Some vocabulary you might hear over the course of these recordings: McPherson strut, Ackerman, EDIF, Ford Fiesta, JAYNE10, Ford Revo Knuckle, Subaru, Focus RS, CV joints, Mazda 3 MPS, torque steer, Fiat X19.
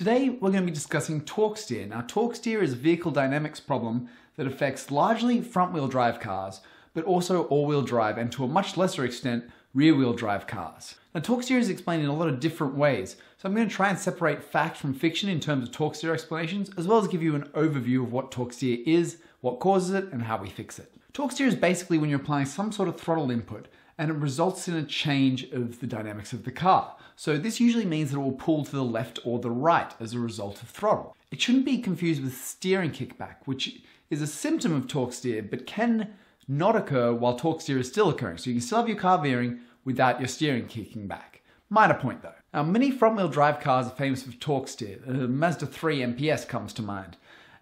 Today we're going to be discussing torque steer. Now torque steer is a vehicle dynamics problem that affects largely front wheel drive cars, but also all wheel drive and to a much lesser extent rear wheel drive cars. Now torque steer is explained in a lot of different ways, so I'm going to try and separate fact from fiction in terms of torque steer explanations, as well as give you an overview of what torque steer is, what causes it, and how we fix it. Torque steer is basically when you're applying some sort of throttle input and it results in a change of the dynamics of the car. So this usually means that it will pull to the left or the right as a result of throttle. It shouldn't be confused with steering kickback, which is a symptom of torque steer, but can not occur while torque steer is still occurring. So you can still have your car veering without your steering kicking back. Minor point though. Now many front wheel drive cars are famous for torque steer. The Mazda 3 MPS comes to mind.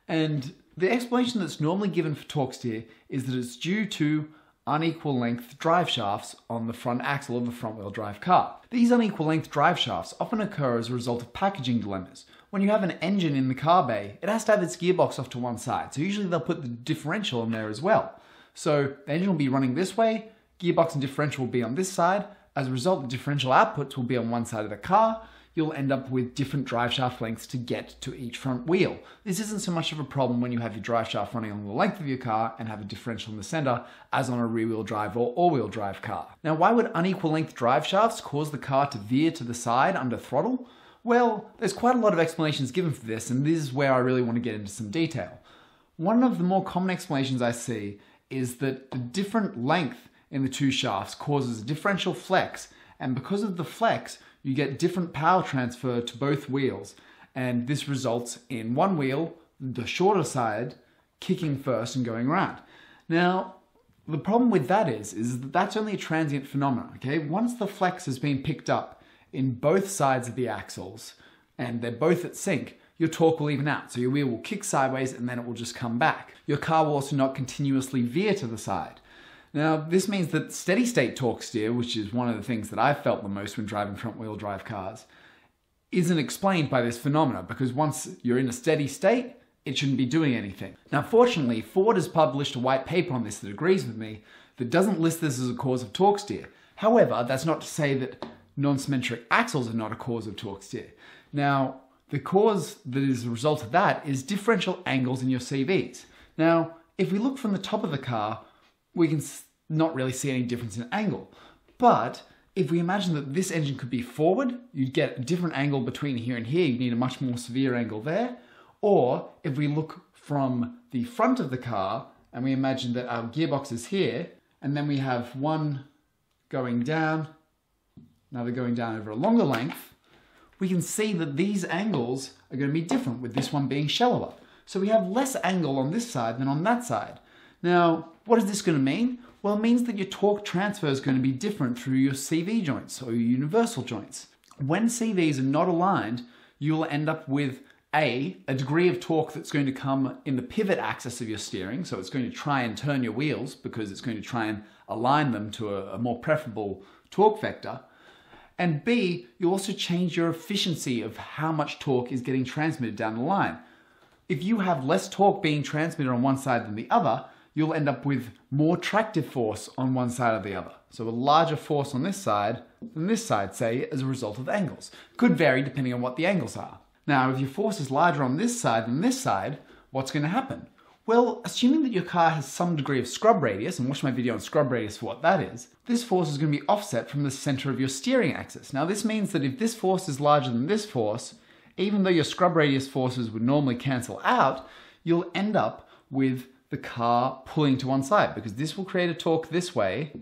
And the explanation that's normally given for torque steer is that it's due to unequal length drive shafts on the front axle of a front wheel drive car. These unequal length drive shafts often occur as a result of packaging dilemmas. When you have an engine in the car bay, it has to have its gearbox off to one side, so usually they'll put the differential in there as well. So the engine will be running this way, gearbox and differential will be on this side, as a result the differential outputs will be on one side of the car, you'll end up with different drive shaft lengths to get to each front wheel. This isn't so much of a problem when you have your drive shaft running along the length of your car and have a differential in the center as on a rear wheel drive or all wheel drive car. Now why would unequal length drive shafts cause the car to veer to the side under throttle? Well, there's quite a lot of explanations given for this, and this is where I really want to get into some detail. One of the more common explanations I see is that the different length in the two shafts causes a differential flex, and because of the flex, you get different power transfer to both wheels, and this results in one wheel, the shorter side, kicking first and going round. Now, the problem with that is that that's only a transient phenomenon, okay? Once the flex has been picked up in both sides of the axles, and they're both at sync, your torque will even out. So your wheel will kick sideways and then it will just come back. Your car will also not continuously veer to the side. Now, this means that steady state torque steer, which is one of the things that I've felt the most when driving front wheel drive cars, isn't explained by this phenomena, because once you're in a steady state, it shouldn't be doing anything. Now, fortunately, Ford has published a white paper on this that agrees with me, that doesn't list this as a cause of torque steer. However, that's not to say that non-symmetric axles are not a cause of torque steer. Now, the cause that is a result of that is differential angles in your CVs. Now, if we look from the top of the car, we can not really see any difference in angle. But if we imagine that this engine could be forward, you'd get a different angle between here and here. You'd need a much more severe angle there. Or if we look from the front of the car and we imagine that our gearbox is here, and then we have one going down, another going down over a longer length, we can see that these angles are going to be different, with this one being shallower. So we have less angle on this side than on that side. Now, what is this going to mean? Well, it means that your torque transfer is going to be different through your CV joints or your universal joints. When CVs are not aligned, you'll end up with a degree of torque that's going to come in the pivot axis of your steering. So it's going to try and turn your wheels because it's going to try and align them to a more preferable torque vector. And B, you also change your efficiency of how much torque is getting transmitted down the line. If you have less torque being transmitted on one side than the other, you'll end up with more tractive force on one side or the other. So a larger force on this side than this side, say, as a result of angles. Could vary depending on what the angles are. Now, if your force is larger on this side than this side, what's going to happen? Well, assuming that your car has some degree of scrub radius, and watch my video on scrub radius for what that is, this force is going to be offset from the center of your steering axis. Now, this means that if this force is larger than this force, even though your scrub radius forces would normally cancel out, you'll end up with the car pulling to one side, because this will create a torque this way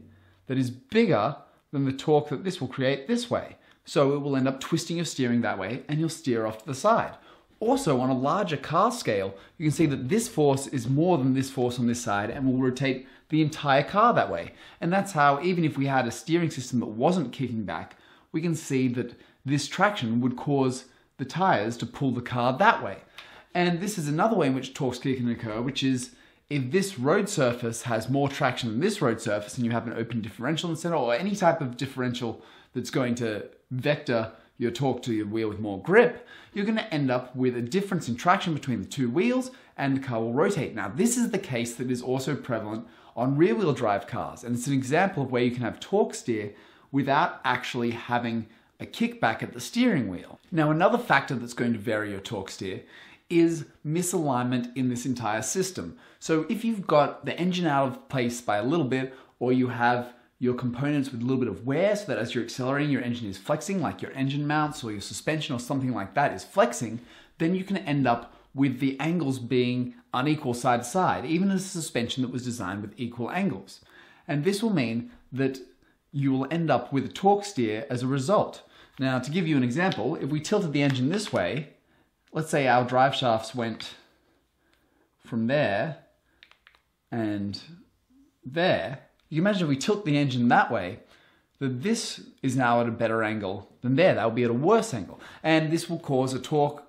that is bigger than the torque that this will create this way. So it will end up twisting your steering that way and you'll steer off to the side. Also, on a larger car scale, you can see that this force is more than this force on this side and will rotate the entire car that way. And that's how, even if we had a steering system that wasn't kicking back, we can see that this traction would cause the tires to pull the car that way. And this is another way in which torque steer can occur, which is if this road surface has more traction than this road surface and you have an open differential in the center, or any type of differential that's going to vector your torque to your wheel with more grip, you're going to end up with a difference in traction between the two wheels and the car will rotate. Now, this is the case that is also prevalent on rear wheel drive cars, and it's an example of where you can have torque steer without actually having a kickback at the steering wheel. Now, another factor that's going to vary your torque steer is misalignment in this entire system. So if you've got the engine out of place by a little bit, or you have your components with a little bit of wear, so that as you're accelerating, your engine is flexing, like your engine mounts or your suspension or something like that is flexing, then you can end up with the angles being unequal side to side, even as a suspension that was designed with equal angles. And this will mean that you will end up with a torque steer as a result. Now, to give you an example, if we tilted the engine this way, let's say our drive shafts went from there and there. You imagine if we tilt the engine that way, that this is now at a better angle than there. That will be at a worse angle. And this will cause a torque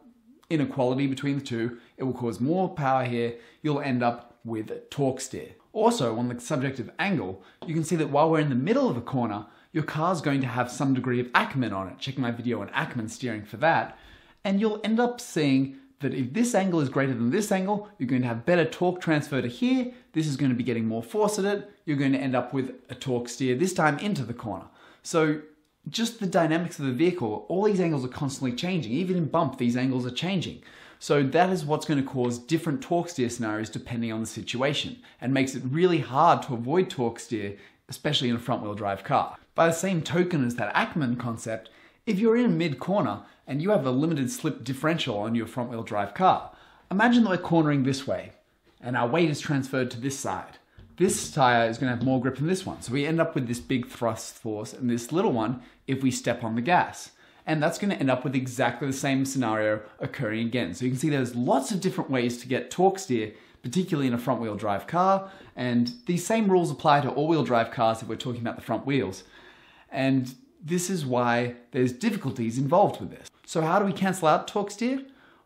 inequality between the two. It will cause more power here. You'll end up with a torque steer. Also, on the subject of angle, you can see that while we're in the middle of a corner, your car's going to have some degree of Ackerman on it. Check my video on Ackerman steering for that. And you'll end up seeing that if this angle is greater than this angle, you're going to have better torque transfer to here. This is going to be getting more force at it. You're going to end up with a torque steer, this time into the corner. So just the dynamics of the vehicle, all these angles are constantly changing. Even in bump, these angles are changing. So that is what's going to cause different torque steer scenarios depending on the situation, and makes it really hard to avoid torque steer, especially in a front-wheel drive car. By the same token as that Ackerman concept, if you're in mid-corner and you have a limited slip differential on your front-wheel drive car, imagine that we're cornering this way and our weight is transferred to this side. This tire is going to have more grip than this one, so we end up with this big thrust force and this little one if we step on the gas. And that's going to end up with exactly the same scenario occurring again. So you can see there's lots of different ways to get torque steer, particularly in a front-wheel drive car, and these same rules apply to all-wheel drive cars if we're talking about the front wheels. And this is why there's difficulties involved with this. So how do we cancel out torque steer?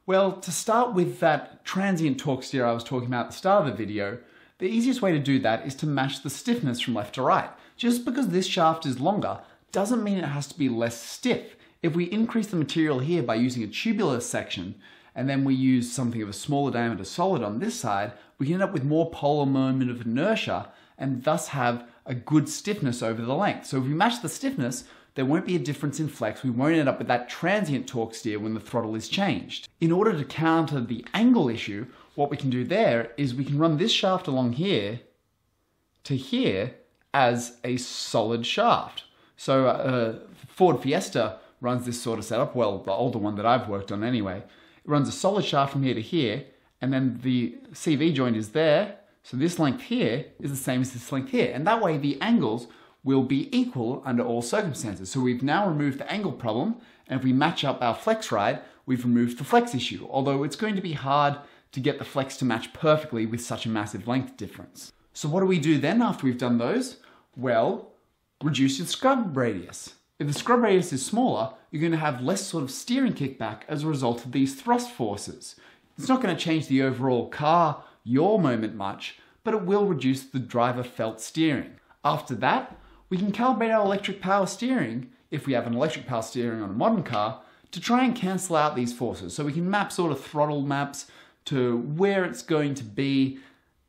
Well, to start with that transient torque steer I was talking about at the start of the video, the easiest way to do that is to match the stiffness from left to right. Just because this shaft is longer doesn't mean it has to be less stiff. If we increase the material here by using a tubular section, and then we use something of a smaller diameter solid on this side, we can end up with more polar moment of inertia, and thus have a good stiffness over the length. So if we match the stiffness, there won't be a difference in flex. We won't end up with that transient torque steer when the throttle is changed. In order to counter the angle issue, what we can do there is we can run this shaft along here to here as a solid shaft. So Ford Fiesta runs this sort of setup, well, the older one that I've worked on anyway. It runs a solid shaft from here to here, and then the CV joint is there, so this length here is the same as this length here, and that way the angles will be equal under all circumstances. So we've now removed the angle problem, and if we match up our flex ride, we've removed the flex issue, although it's going to be hard to get the flex to match perfectly with such a massive length difference. So what do we do then after we've done those? Well, reduce your scrub radius. If the scrub radius is smaller, you're going to have less sort of steering kickback as a result of these thrust forces. It's not going to change the overall car yaw moment much, but it will reduce the driver felt steering. After that, we can calibrate our electric power steering, if we have an electric power steering on a modern car, to try and cancel out these forces. So we can map sort of throttle maps to where it's going to be.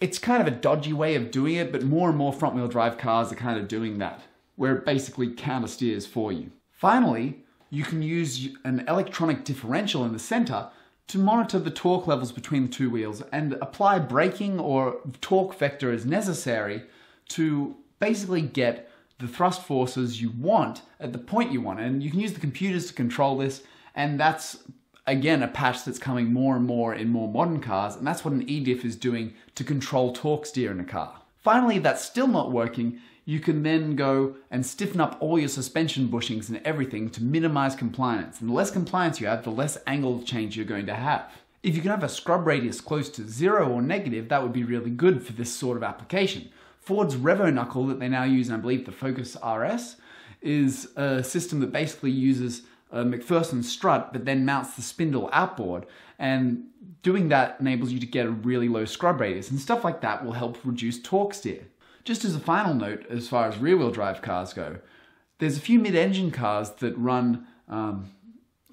It's kind of a dodgy way of doing it, but more and more front wheel drive cars are kind of doing that, where it basically counter steers for you. Finally, you can use an electronic differential in the center to monitor the torque levels between the two wheels and apply braking or torque vector as necessary to basically get the thrust forces you want at the point you want. And you can use the computers to control this, and that's, again, a patch that's coming more and more in more modern cars, and that's what an EDIF is doing to control torque steer in a car. Finally, if that's still not working, you can then go and stiffen up all your suspension bushings and everything to minimize compliance. And the less compliance you have, the less angle change you're going to have. If you can have a scrub radius close to zero or negative, that would be really good for this sort of application. Ford's Revo Knuckle that they now use, and I believe the Focus RS, is a system that basically uses a McPherson strut but then mounts the spindle outboard, and doing that enables you to get a really low scrub radius, and stuff like that will help reduce torque steer. Just as a final note, as far as rear-wheel drive cars go, there's a few mid-engine cars that run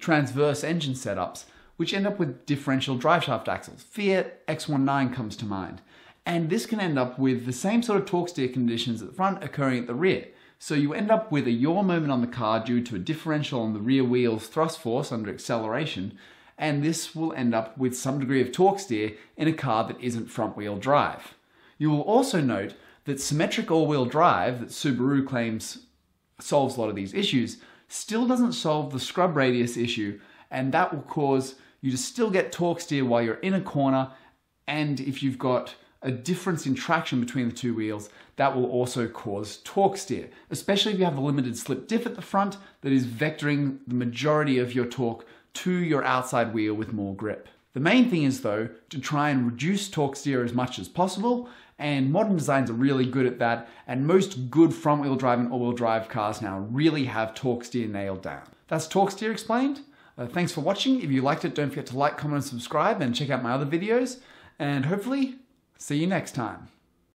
transverse engine setups which end up with differential driveshaft axles. Fiat X19 comes to mind. And this can end up with the same sort of torque steer conditions at the front occurring at the rear. So you end up with a yaw moment on the car due to a differential on the rear wheel's thrust force under acceleration, and this will end up with some degree of torque steer in a car that isn't front-wheel drive. You will also note that symmetric all-wheel drive that Subaru claims solves a lot of these issues still doesn't solve the scrub radius issue, and that will cause you to still get torque steer while you're in a corner, and if you've got a difference in traction between the two wheels, that will also cause torque steer, especially if you have a limited slip diff at the front that is vectoring the majority of your torque to your outside wheel with more grip. The main thing is though to try and reduce torque steer as much as possible, and modern designs are really good at that, and most good front wheel drive and all wheel drive cars now really have torque steer nailed down. That's torque steer explained. Thanks for watching. If you liked it, don't forget to like, comment and subscribe, and check out my other videos, and hopefully see you next time.